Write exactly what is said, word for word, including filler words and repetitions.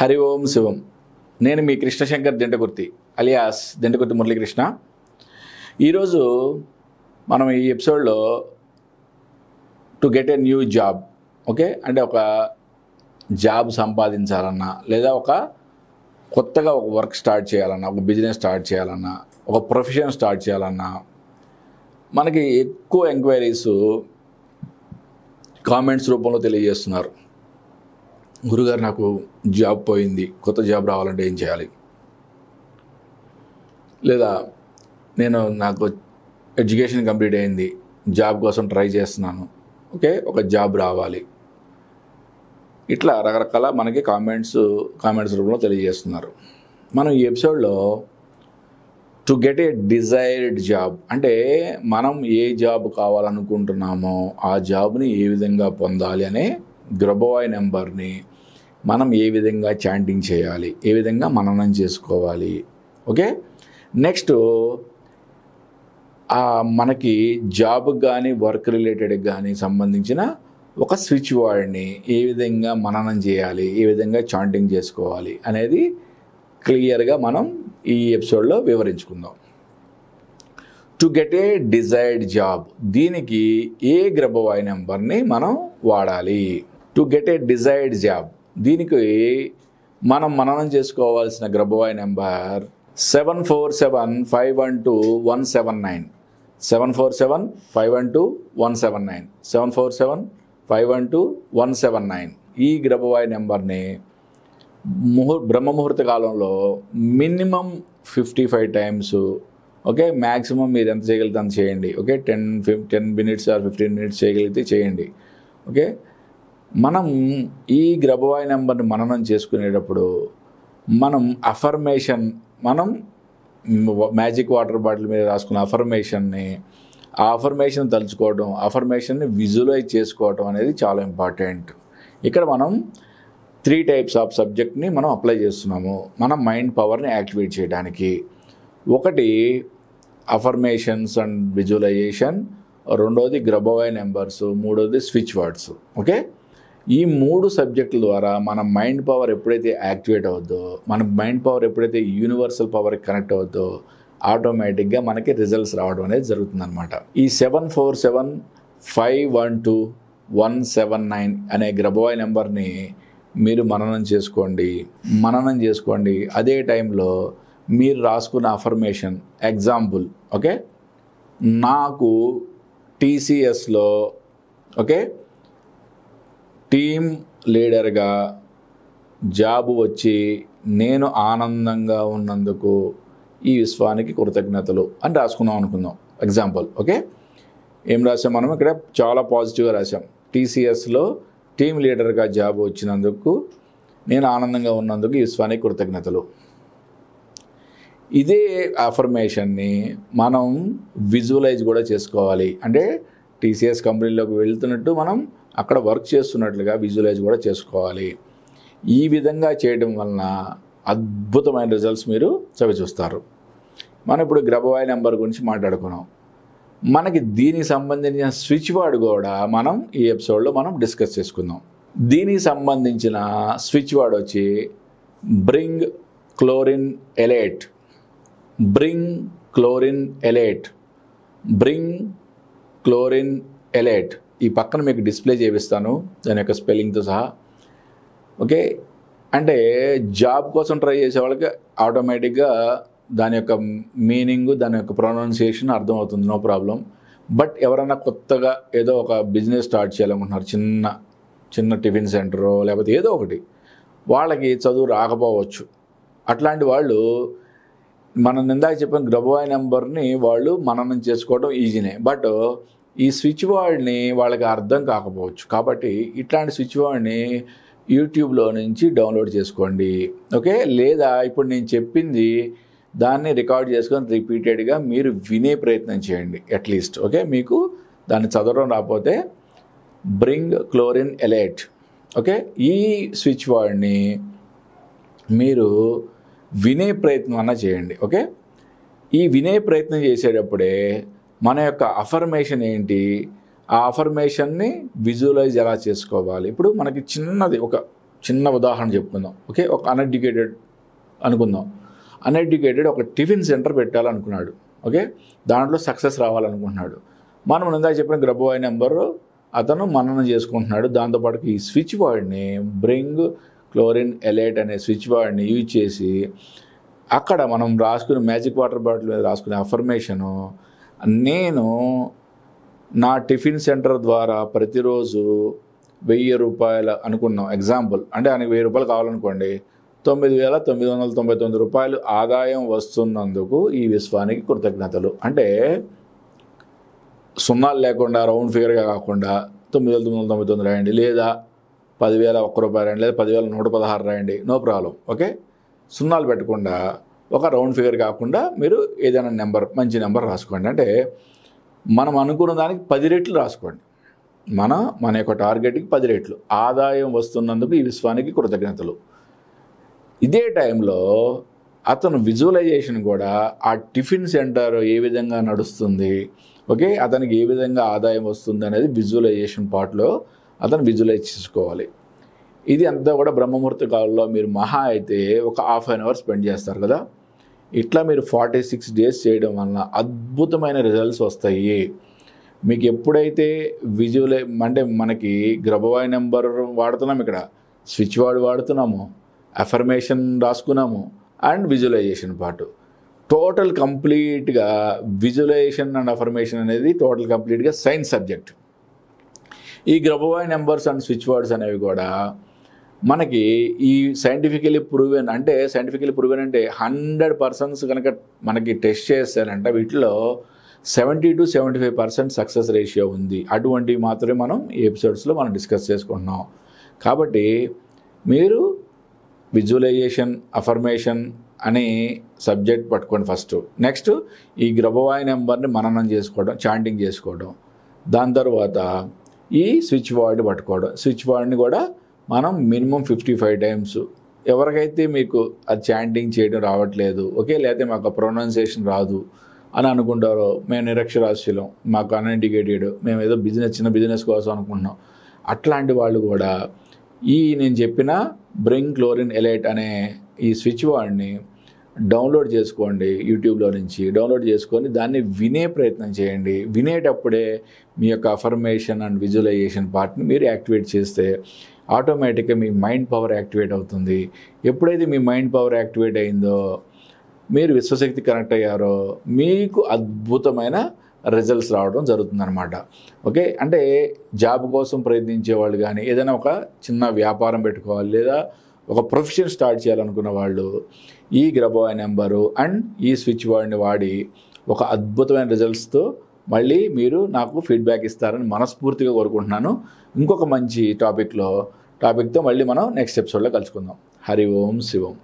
Hari Om Shivam. Nenu mee Krishna Shankar Dintakurthi alias Dintakurthi Murali Krishna. Ee roju manam ee episode lo to get a new job. Okay? Ante oka job sampadinchalanna ledha oka kottaga oka work start cheyalanna, oka business start cheyalanna, oka profession start cheyalanna. మనకి ఎక్కువ enquiries comments రూపంలో తెలియజేస్తున్నారు. గురుగారు నాకు job పోయింది, కొత్త job రావాలంటే ఏం చేయాలి? లేదా నేను నాకు ఎడ్యుకేషన్ కంప్లీట్ అయింది, జాబ్ కోసం ట్రై చేస్తున్నాను, ఓకే ఒక జాబ్ రావాలి. ఇట్లా రకరకాల మనకి కామెంట్స్ కామెంట్స్ రూపంలో తెలియజేస్తున్నారు. మనం ఈ ఎపిసోడ్లో to get a desired job అంటే మనం ఏ జాబ్ కావాలనుకుంటున్నామో ఆ జాబ్ని ఏ విధంగా పొందాలి అనే గ్రబోవాయ్ నెంబర్ని మనం ఏ విధంగా చాంటింగ్ చేయాలి, ఏ విధంగా మననం చేసుకోవాలి. ఓకే, నెక్స్ట్ మనకి జాబ్ కానీ వర్క్ రిలేటెడ్కి కానీ సంబంధించిన ఒక స్విచ్ వర్డ్ని ఏ విధంగా మననం చేయాలి, ఏ విధంగా చాంటింగ్ చేసుకోవాలి అనేది క్లియర్గా మనం ఈ ఎపిసోడ్లో వివరించుకుందాం. To get a desired job, దీనికి ఏ గ్రబవాయ్ నెంబర్ని మనం వాడాలి? To get a desired job దీనికి మనం మననం చేసుకోవాల్సిన Grabovoi number seven four seven five one two one seven nine seven four seven five one two one seven nine seven four seven five one two one seven nine ఈ Grabovoi నెంబర్ని ముహూర్ బ్రహ్మ ముహూర్త కాలంలో minimum fifty five times, okay maximum మీరు ఎంత చేయగలిగితే అంత చేయండి. ఓకే టెన్ ఫిఫ్ ten minutes or fifteen minutes చేయగలిగితే చేయండి. ఓకే, మనం ఈ గ్రబవాయ్ నెంబర్ని మననం చేసుకునేటప్పుడు మనం అఫర్మేషన్, మనం మ్యాజిక్ వాటర్ బాటిల్ మీద రాసుకున్న అఫర్మేషన్ని ఆ అఫర్మేషన్ తలుచుకోవడం, అఫర్మేషన్ని విజువలైజ్ చేసుకోవడం అనేది చాలా ఇంపార్టెంట్. ఇక్కడ మనం త్రీ టైప్స్ ఆఫ్ సబ్జెక్ట్ని మనం అప్లై చేస్తున్నాము మన మైండ్ పవర్ని యాక్టివేట్ చేయడానికి. ఒకటి అఫర్మేషన్స్ అండ్ విజువలైజేషన్, రెండోది గ్రబోవాయ్ నెంబర్స్, మూడోది స్విచ్ వర్డ్స్. ఓకే, ఈ మూడు సబ్జెక్టుల ద్వారా మన మైండ్ పవర్ ఎప్పుడైతే యాక్టివేట్ అవుద్దో, మన మైండ్ పవర్ ఎప్పుడైతే యూనివర్సల్ పవర్కి కనెక్ట్ అవుద్దో ఆటోమేటిక్గా మనకి రిజల్ట్స్ రావడం అనేది జరుగుతుందన్నమాట. ఈ seven four seven five one two one seven nine అనే గ్రబోవాయ్ నెంబర్ని మీరు మననం చేసుకోండి మననం చేసుకోండి అదే టైంలో మీరు రాసుకున్న అఫర్మేషన్, ఎగ్జాంపుల్ ఓకే నాకు టీసీఎస్లో ఓకే టీమ్ లీడర్గా జాబు వచ్చి నేను ఆనందంగా ఉన్నందుకు ఈ విశ్వానికి కృతజ్ఞతలు అని రాసుకున్నాం అనుకుందాం, ఎగ్జాంపుల్. ఓకే, ఏం రాసాం మనం ఇక్కడ? చాలా పాజిటివ్గా రాసాం. టీసీఎస్లో టీమ్ లీడర్గా జాబ్ వచ్చినందుకు నేను ఆనందంగా ఉన్నందుకు ఈ విశ్వానికి కృతజ్ఞతలు. ఇదే అఫర్మేషన్ని మనం విజువలైజ్ కూడా చేసుకోవాలి. అంటే టీసీఎస్ కంపెనీలోకి వెళ్తున్నట్టు మనం అక్కడ వర్క్ చేస్తున్నట్లుగా విజువలైజ్ కూడా చేసుకోవాలి. ఈ విధంగా చేయడం వలన అద్భుతమైన రిజల్ట్స్ మీరు చవిచూస్తారు. మనం ఇప్పుడు గ్రబోవాయ్ నెంబర్ గురించి మాట్లాడుకున్నాం. మనకి దీనికి సంబంధించిన స్విచ్ వర్డ్ కూడా మనం ఈ ఎపిసోడ్లో మనం డిస్కస్ చేసుకుందాం. దీనికి సంబంధించిన స్విచ్ వర్డ్ వచ్చి bring chlorine elite bring chlorine elite bring chlorine elite ఈ పక్కన మీకు డిస్ప్లే చేపిస్తాను దాని యొక్క స్పెల్లింగ్తో సహా. ఓకే, అంటే జాబ్ కోసం ట్రై చేసే వాళ్ళకి ఆటోమేటిక్గా దాని యొక్క మీనింగ్, దాని యొక్క ప్రొనౌన్సియేషన్ అర్థమవుతుంది, నో ప్రాబ్లం. బట్ ఎవరైనా కొత్తగా ఏదో ఒక బిజినెస్ స్టార్ట్ చేయాలనుకుంటున్నారు, చిన్న చిన్న టిఫిన్ సెంటరో లేకపోతే ఏదో ఒకటి, వాళ్ళకి చదువు రాకపోవచ్చు. అట్లాంటి వాళ్ళు మనం ఇందాక చెప్పిన గ్రబోవాయ్ నెంబర్ని వాళ్ళు మననం చేసుకోవడం ఈజీనే. బట్ ఈ స్విచ్ వర్డ్ని వాళ్ళకి అర్థం కాకపోవచ్చు. కాబట్టి ఇట్లాంటి స్విచ్ వర్డ్ని యూట్యూబ్లో నుంచి డౌన్లోడ్ చేసుకోండి. ఓకే, లేదా ఇప్పుడు నేను చెప్పింది దాన్ని రికార్డ్ చేసుకొని రిపీటెడ్గా మీరు వినే ప్రయత్నం చేయండి అట్లీస్ట్. ఓకే, మీకు దాన్ని చదవడం రాకపోతే బ్రింగ్ క్లోరిన్ ఎలైట్ ఓకే ఈ స్విచ్ వర్డ్ని మీరు వినే ప్రయత్నం అన్నా చేయండి. ఓకే, ఈ వినే ప్రయత్నం చేసేటప్పుడే మన యొక్క అఫర్మేషన్ ఏంటి, ఆ అఫర్మేషన్ని విజువలైజ్ ఎలా చేసుకోవాలి. ఇప్పుడు మనకి చిన్నది ఒక చిన్న ఉదాహరణ చెప్పుకుందాం. ఓకే, ఒక అన్ఎడ్యుకేటెడ్ అనుకుందాం, అన్ఎడ్యుకేటెడ్ ఒక టిఫిన్ సెంటర్ పెట్టాలనుకున్నాడు. ఓకే, దాంట్లో సక్సెస్ రావాలనుకుంటున్నాడు. మనం ఇందాక చెప్పిన గ్రబోవాయ్ నెంబరు అతను మననం చేసుకుంటున్నాడు. దాంతోపాటు ఈ స్విచ్ వార్డ్ని బ్రింగ్ క్లోరిన్ ఎలైట్ అనే స్విచ్ వార్డ్ని యూజ్ చేసి అక్కడ మనం రాసుకునే మ్యాజిక్ వాటర్ బాటిల్ మీద రాసుకునే అఫర్మేషను, నేను నా టిఫిన్ సెంటర్ ద్వారా ప్రతిరోజు వెయ్యి రూపాయలు అనుకున్నాం ఎగ్జాంపుల్, అంటే ఆయనకు వెయ్యి రూపాయలు కావాలనుకోండి, తొమ్మిది వేల తొమ్మిది వందల తొంభై తొమ్మిది రూపాయలు ఆదాయం వస్తున్నందుకు ఈ విశ్వానికి కృతజ్ఞతలు. అంటే సున్నాలు లేకుండా రౌండ్ ఫిగర్గా కాకుండా తొమ్మిది వేల తొమ్మిది వందల తొంభై తొమ్మిది రాయండి, లేదా పదివేల ఒక్క రూపాయి రాయండి, లేదా పదివేల నూట పదహారు రాయండి, నో ప్రాబ్లం. ఓకే, సున్నాలు పెట్టకుండా ఒక రౌండ్ ఫిగర్ కాకుండా మీరు ఏదైనా నెంబర్ మంచి నెంబర్ రాసుకోండి. అంటే మనం అనుకున్న దానికి పది రెట్లు రాసుకోండి, మన మన యొక్క టార్గెట్కి పది రెట్లు ఆదాయం వస్తున్నందుకు ఈ విశ్వానికి కృతజ్ఞతలు. ఇదే టైంలో అతను విజువలైజేషన్ కూడా ఆ టిఫిన్ సెంటర్ ఏ విధంగా నడుస్తుంది, ఓకే, అతనికి ఏ విధంగా ఆదాయం వస్తుంది అనేది విజువలైజేషన్ పార్ట్లో అతను విజువలైజ్ చేసుకోవాలి. ఇది అంతా కూడా బ్రహ్మముహూర్త కాలంలో మీరు మహా అయితే ఒక హాఫ్ అన్ అవర్ స్పెండ్ చేస్తారు కదా. ఇట్లా మీరు ఫార్టీ సిక్స్ డేస్ చేయడం వలన అద్భుతమైన రిజల్ట్స్ వస్తాయి. మీకు ఎప్పుడైతే విజువలై అంటే మనకి గ్రబవాయ్ నెంబర్ వాడుతున్నాము, ఇక్కడ స్విచ్ వాడు వాడుతున్నాము, అఫర్మేషన్ రాసుకున్నాము అండ్ విజువలైజేషన్ పార్ట్, టోటల్ కంప్లీట్గా విజువలైజేషన్ అండ్ అఫర్మేషన్ అనేది టోటల్ కంప్లీట్గా సైన్స్ సబ్జెక్ట్. ఈ Grabovoi numbers and switch words అనేవి కూడా మనకి ఈ సైంటిఫికలీ ప్రూవెన్, అంటే సైంటిఫికలీ ప్రూవెన్ అంటే హండ్రెడ్ పర్సెంట్స్ కనుక మనకి టెస్ట్ చేస్తారంటే వీటిలో seventy to seventy five percent success ratio ఉంది. అటువంటివి మాత్రమే మనం ఈ ఎపిసోడ్స్లో మనం డిస్కస్ చేసుకుంటున్నాం. కాబట్టి మీరు విజువలైజేషన్ అఫర్మేషన్ అనే సబ్జెక్ట్ పట్టుకోండి ఫస్ట్. నెక్స్ట్ ఈ గ్రబవాయ్ నెంబర్ని మననం చేసుకోవడం, చాంటింగ్ చేసుకోవడం, దాని తర్వాత ఈ స్విచ్ వార్డ్ పట్టుకోవడం. స్విచ్ వార్డ్ని కూడా మనం మినిమం ఫిఫ్టీ ఫైవ్ టైమ్స్, ఎవరికైతే మీకు అది చాంటింగ్ చేయడం రావట్లేదు, ఓకే, లేకపోతే మాకు ప్రొనౌన్సియేషన్ రాదు అని అనుకుంటారో, మేము నిరక్షరాస్యులం, మాకు అన్ఎడ్యుకేటెడ్, మేము ఏదో బిజినెస్ చిన్న బిజినెస్ కోసం అనుకుంటున్నాం, అట్లాంటి వాళ్ళు కూడా ఈ నేను చెప్పిన బ్రింగ్ క్లోరిన్ ఎలైట్ అనే ఈ స్విచ్ వార్డ్ని డౌన్లోడ్ చేసుకోండి, యూట్యూబ్లో నుంచి డౌన్లోడ్ చేసుకొని దాన్ని వినే ప్రయత్నం చేయండి. వినేటప్పుడే మీ యొక్క అఫర్మేషన్ అండ్ విజువలైజేషన్ పార్ట్ని మీరు యాక్టివేట్ చేస్తే ఆటోమేటిక్గా మీ మైండ్ పవర్ యాక్టివేట్ అవుతుంది. ఎప్పుడైతే మీ మైండ్ పవర్ యాక్టివేట్ అయిందో, మీరు విశ్వశక్తి కనెక్ట్ అయ్యారో, మీకు అద్భుతమైన రిజల్ట్స్ రావడం జరుగుతుందన్నమాట. ఓకే, అంటే జాబ్ కోసం ప్రయత్నించే వాళ్ళు కానీ, ఏదైనా ఒక చిన్న వ్యాపారం పెట్టుకోవాలి, లేదా ఒక ప్రొఫెషన్ స్టార్ట్ చేయాలనుకున్న వాళ్ళు ఈ గ్రబోవాయ్ నెంబరు అండ్ ఈ స్విచ్ వార్డ్ని వాడి ఒక అద్భుతమైన రిజల్ట్స్తో మళ్ళీ మీరు నాకు ఫీడ్బ్యాక్ ఇస్తారని మనస్ఫూర్తిగా కోరుకుంటున్నాను. ఇంకొక మంచి టాపిక్లో టాపిక్తో మళ్ళీ మనం నెక్స్ట్ ఎపిసోడ్లో కలుసుకుందాం. హరి ఓం శివం.